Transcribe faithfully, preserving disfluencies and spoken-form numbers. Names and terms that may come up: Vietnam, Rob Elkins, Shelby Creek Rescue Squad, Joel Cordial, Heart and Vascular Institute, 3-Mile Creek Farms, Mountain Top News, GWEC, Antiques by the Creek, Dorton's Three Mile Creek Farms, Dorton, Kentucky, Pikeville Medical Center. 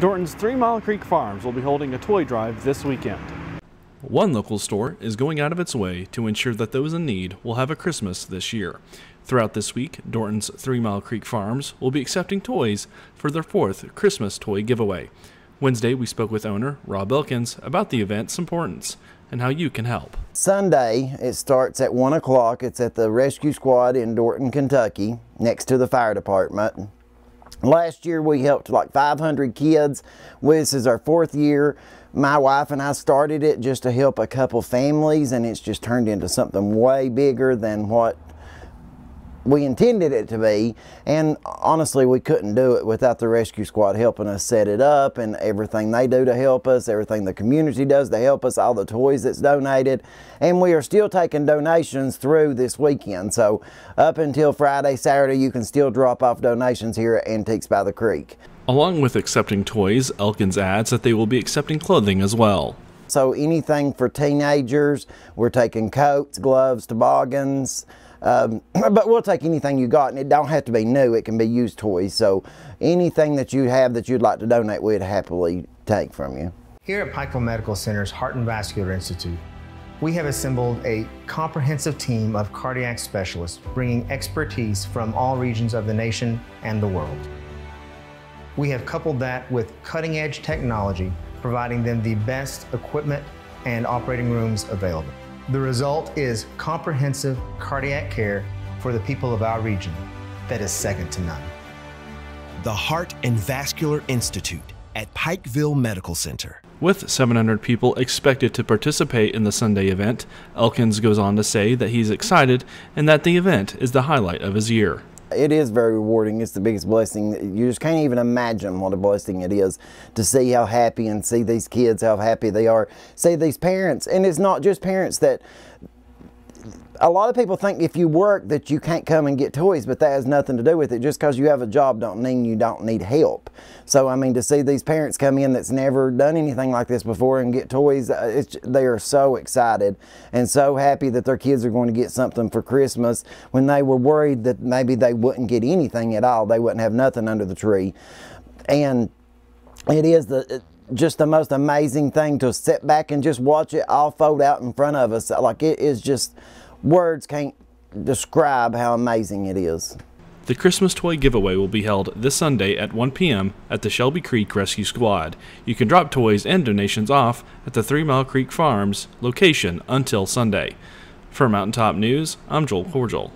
Dorton's Three Mile Creek Farms will be holding a toy drive this weekend. One local store is going out of its way to ensure that those in need will have a Christmas this year. Throughout this week, Dorton's Three Mile Creek Farms will be accepting toys for their fourth Christmas toy giveaway. Wednesday, we spoke with owner Rob Elkins about the event's importance and how you can help. Sunday, it starts at one o'clock. It's at the Rescue Squad in Dorton, Kentucky, next to the fire department. Last year, we helped like five hundred kids. This is our fourth year. My wife and I started it just to help a couple families, and it's just turned into something way bigger than what we intended it to be. And honestly, we couldn't do it without the Rescue Squad helping us set it up, and everything they do to help us, everything the community does to help us, all the toys that's donated. And we are still taking donations through this weekend, so up until Friday, Saturday, you can still drop off donations here at Antiques by the Creek. Along with accepting toys, Elkins adds that they will be accepting clothing as well. So anything for teenagers, we're taking coats, gloves, toboggans, Um, but we'll take anything you got, and it don't have to be new. It can be used toys. So anything that you have that you'd like to donate, we'd happily take from you. Here at Pikeville Medical Center's Heart and Vascular Institute, we have assembled a comprehensive team of cardiac specialists, bringing expertise from all regions of the nation and the world. We have coupled that with cutting-edge technology, providing them the best equipment and operating rooms available. The result is comprehensive cardiac care for the people of our region that is second to none. The Heart and Vascular Institute at Pikeville Medical Center. With seven hundred people expected to participate in the Sunday event, Elkins goes on to say that he's excited and that the event is the highlight of his year. It is very rewarding. It's the biggest blessing. You just can't even imagine what a blessing it is to see how happy, and see these kids, how happy they are, see these parents. And it's not just parents. That a lot of people think if you work that you can't come and get toys, but that has nothing to do with it. Just because you have a job don't mean you don't need help. So I mean, to see these parents come in that's never done anything like this before and get toys, it's, they are so excited and so happy that their kids are going to get something for Christmas when they were worried that maybe they wouldn't get anything at all. They wouldn't have nothing under the tree. And it is the it, just the most amazing thing to sit back and just watch it all fold out in front of us. Like, it is just, words can't describe how amazing it is. The Christmas toy giveaway will be held this Sunday at one p m at the Shelby Creek Rescue Squad. You can drop toys and donations off at the Three Mile Creek Farms location until Sunday. For Mountain Top News, I'm Joel Cordial.